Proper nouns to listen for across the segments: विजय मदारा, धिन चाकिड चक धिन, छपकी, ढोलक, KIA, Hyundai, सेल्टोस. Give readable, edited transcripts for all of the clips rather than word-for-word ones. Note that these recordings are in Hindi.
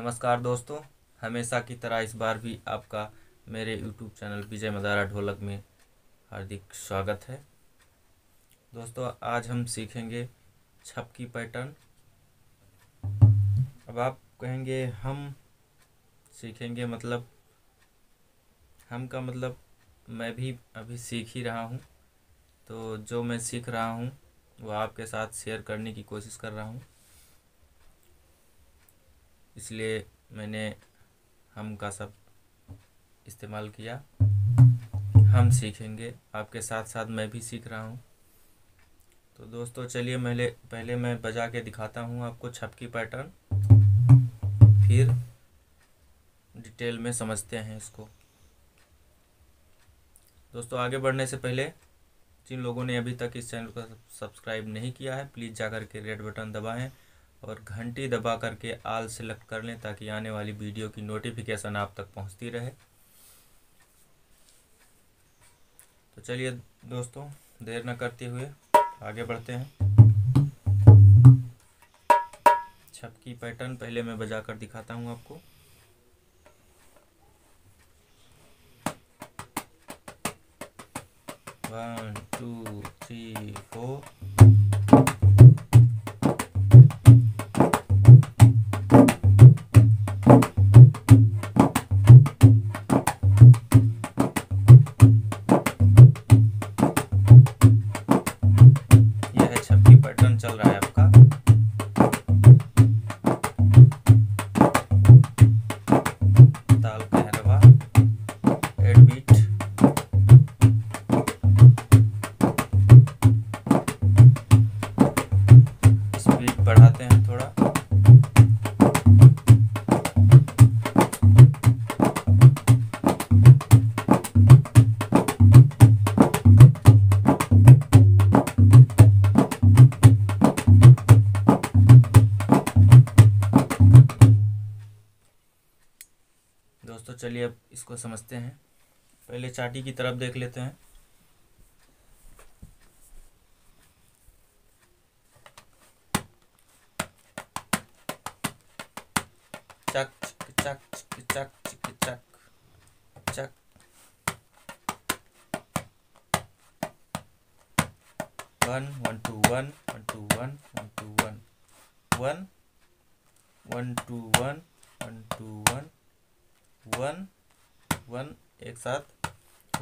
नमस्कार दोस्तों, हमेशा की तरह इस बार भी आपका मेरे YouTube चैनल विजय मदारा ढोलक में हार्दिक स्वागत है। दोस्तों, आज हम सीखेंगे छपकी पैटर्न। अब आप कहेंगे हम सीखेंगे, मतलब हम का मतलब मैं भी अभी सीख ही रहा हूँ, तो जो मैं सीख रहा हूँ वो आपके साथ शेयर करने की कोशिश कर रहा हूँ, इसलिए मैंने हम का सब इस्तेमाल किया। हम सीखेंगे, आपके साथ साथ मैं भी सीख रहा हूँ। तो दोस्तों चलिए पहले मैं बजा के दिखाता हूँ आपको छपकी पैटर्न, फिर डिटेल में समझते हैं इसको। दोस्तों आगे बढ़ने से पहले जिन लोगों ने अभी तक इस चैनल को सब्सक्राइब नहीं किया है, प्लीज़ जा कर के रेड बटन दबाएं और घंटी दबा करके आल सेलेक्ट कर लें, ताकि आने वाली वीडियो की नोटिफिकेशन आप तक पहुंचती रहे। तो चलिए दोस्तों, देर न करते हुए आगे बढ़ते हैं। छपकी पैटर्न पहले मैं बजा कर दिखाता हूं आपको। One two three four. दोस्तों चलिए अब इसको समझते हैं। पहले चाटी की तरफ देख लेते हैं। चक चक चक चक चक चक। One one two one one two one one two one one one two one one two one one one एक साथ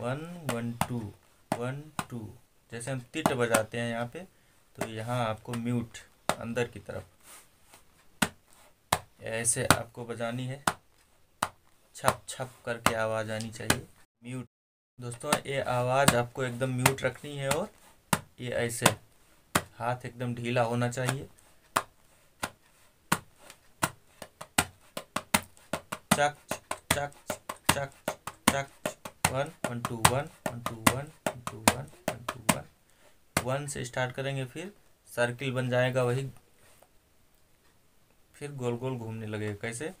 वन वन टू। जैसे हम तीट बजाते हैं यहाँ पे, तो यहाँ आपको म्यूट अंदर की तरफ ऐसे आपको बजानी है, छप छप करके आवाज़ आनी चाहिए म्यूट। दोस्तों ये आवाज़ आपको एकदम म्यूट रखनी है, और ये ऐसे हाथ एकदम ढीला होना चाहिए। चक चक चक चक। One one two one one two one one two one one two one. One से स्टार्ट करेंगे, फिर सर्किल बन जाएगा, वही फिर गोल गोल घूमने लगेगा। कैसे?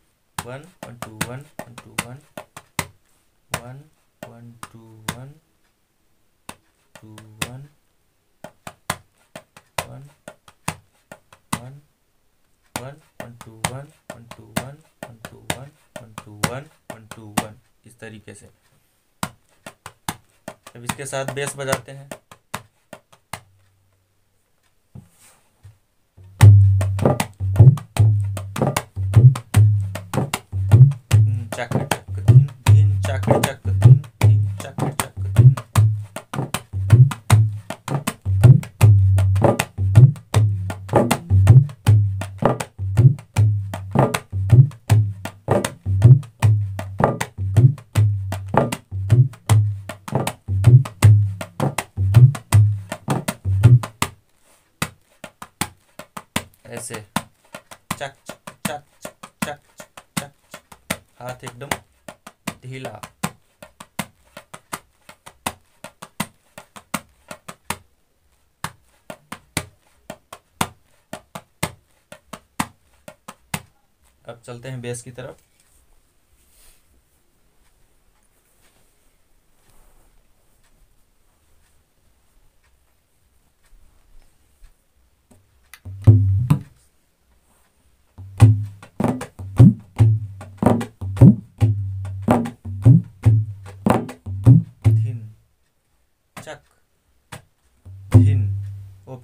One one two one one two one one one two one two one one one one one two one one two one one two one one two one one two one, इस तरीके से। अब इसके साथ बेस बजाते हैं। चक चक तीन तीन चक चक तीन तीन चक चक तीन। ऐसे चक चक चक चक चक चक। हाथ एकदम ढीला। अब चलते हैं बेस की तरफ।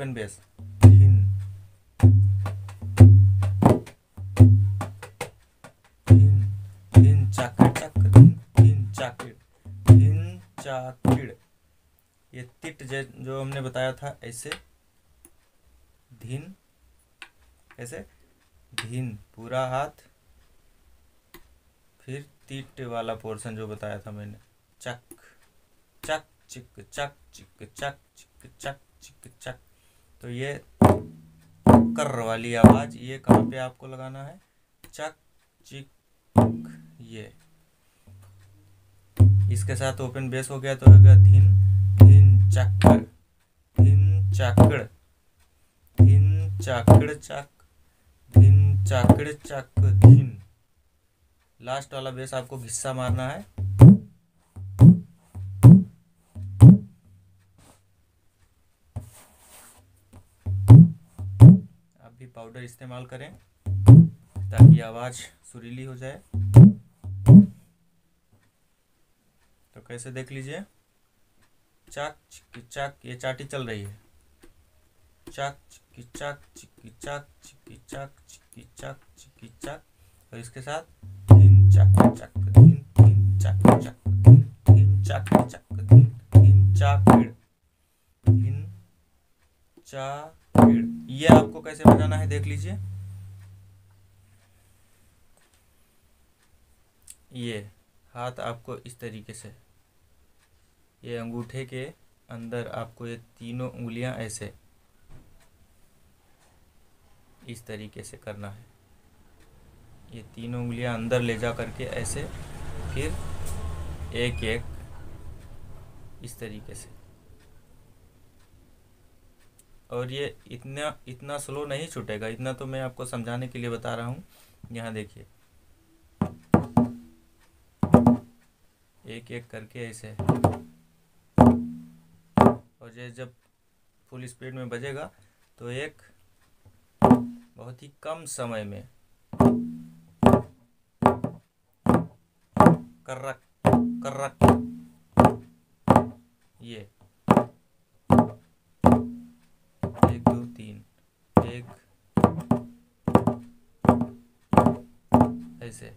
ओपन बेस चाकिड़, ये तिट जो हमने बताया था ऐसे धीन, ऐसे धीन पूरा हाथ, फिर तिट वाला पोर्शन जो बताया था मैंने चक चक चिक चक चिक चक चिक चक चिक चक। तो ये कर वाली आवाज ये कहाँ पे आपको लगाना है, चक चिक, ये इसके साथ ओपन बेस हो गया तो हो गया धिन धिन चाकड़ धिन चाकड़ धिन चाकड़ चाक धिन चाकड़ चाक धिन। लास्ट वाला बेस आपको घिस्सा मारना है, आप भी पाउडर इस्तेमाल करें ताकि आवाज सुरीली हो जाए। तो कैसे देख लीजिए, चाक चिक्की चाक, ये चाटी चल रही है, चाक चिक्की चाक चिक्की चाक चिक्की चाक चिक्की चाक चिक्की चाक, और इसके साथ तीन चाक चाक तीन चाक चाक तीन चाक चाक तीन चाक तीन चाकिड़। ये आपको कैसे बजाना है देख लीजिए, ये हाथ आपको इस तरीके से, ये अंगूठे के अंदर आपको ये तीनों उंगलियां ऐसे इस तरीके से करना है, ये तीनों उंगलियां अंदर ले जा करके ऐसे, फिर एक एक इस तरीके से। और ये इतना इतना स्लो नहीं छूटेगा, इतना तो मैं आपको समझाने के लिए बता रहा हूँ। यहाँ देखिए एक एक करके ऐसे, और ये जब फुल स्पीड में बजेगा तो एक बहुत ही कम समय में कर्रक कर्रक, ये एक दो तीन एक ऐसे।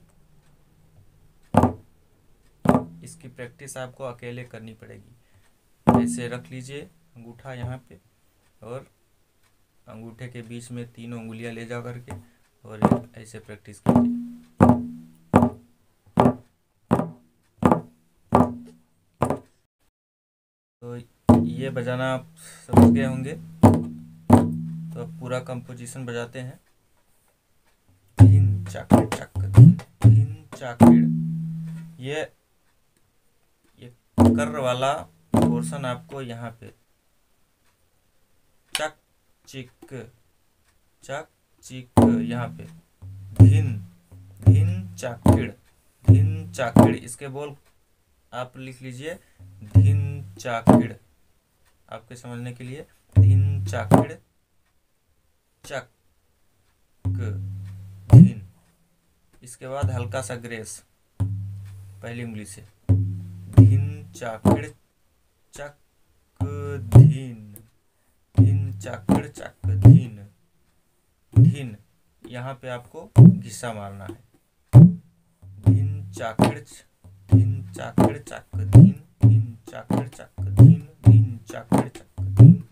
इसकी प्रैक्टिस आपको अकेले करनी पड़ेगी। ऐसे रख लीजिए अंगूठा यहाँ पे, और अंगूठे के बीच में तीनों उंगलियाँ ले जा करके, और ऐसे प्रैक्टिस कीजिए। तो ये बजाना आप समझ गए होंगे, तो अब पूरा कंपोजिशन बजाते हैं। धीन चाकिड़ चक धीन चाकिड़, ये कर वाला पोर्शन आपको यहाँ पे चक चिक, यहाँ पे धिन धिन चाकिड़, इसके बोल आप लिख लीजिए धिन चाकिड़, आपके समझने के लिए धिन चाकिड़ चक धिन। इसके बाद हल्का सा ग्रेस पहली उंगली से, चाकिड़ चक धीन धीन चाकिड़ चक धीन धीन, यहाँ पे आपको घिस्सा मारना है, धीन चाकिड़ चक धीन चाकिड़ चक धीन चाकिड़ चक धीन चाकिड़ चक धीन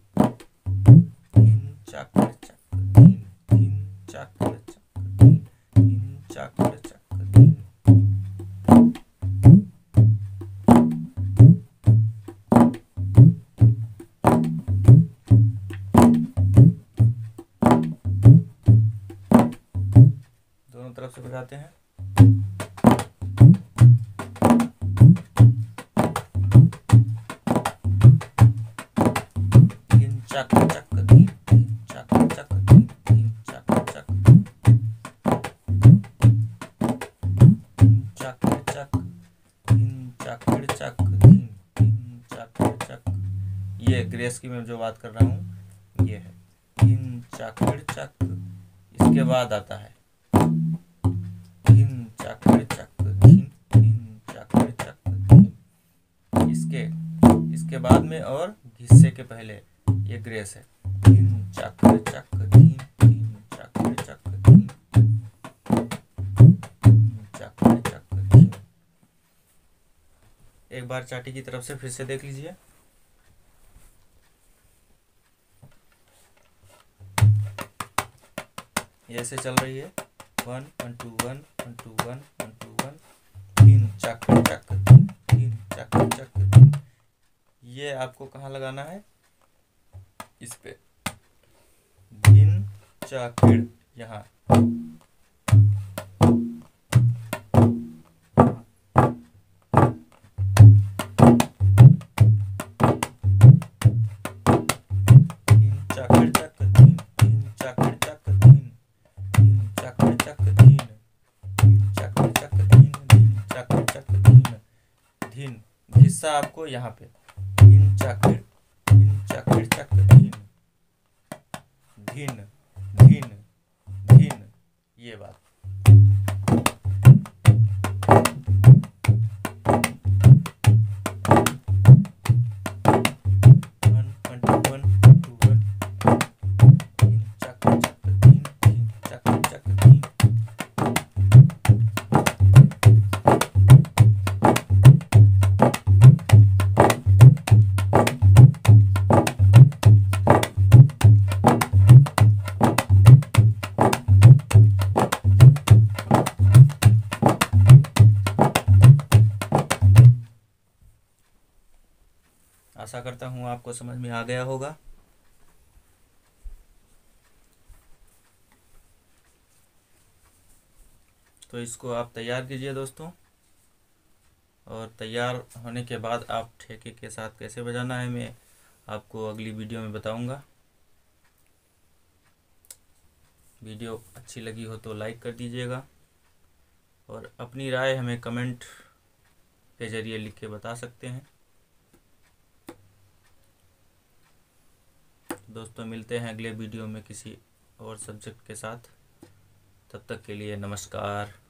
चाकिड़ चक धीन चाकिड़ चक। तरफ से बजाते हैं, धीन चक चक धीन चक चक धीन चक चक धीन चक चक धीन चाकिड़ चक धीन धीन चाकिड़ चक। ये ग्रेस की मैं जो बात कर रहा हूँ ये है धीन चाकिड़ चक। इसके बाद आता है इसके बाद में, और घिस्से के पहले ये ग्रेस है। चक चक धीम धीम चक चक धीम चक चक धीम। एक बार चाटी की तरफ से फिर से देख लीजिए। ऐसे चल रही है। One one two one one two one one two one तीन चक चक तीन चक चक। ये आपको कहाँ लगाना है? इस पे भिन चाकिड़, यहाँ हिस्सा आपको यहाँ पे धीन धीन धीन। ये बात आशा करता हूँ आपको समझ में आ गया होगा। तो इसको आप तैयार कीजिए दोस्तों, और तैयार होने के बाद आप ठेके के साथ कैसे बजाना है मैं आपको अगली वीडियो में बताऊंगा। वीडियो अच्छी लगी हो तो लाइक कर दीजिएगा, और अपनी राय हमें कमेंट के जरिए लिख के बता सकते हैं। दोस्तों मिलते हैं अगले वीडियो में किसी और सब्जेक्ट के साथ। तब तक के लिए नमस्कार।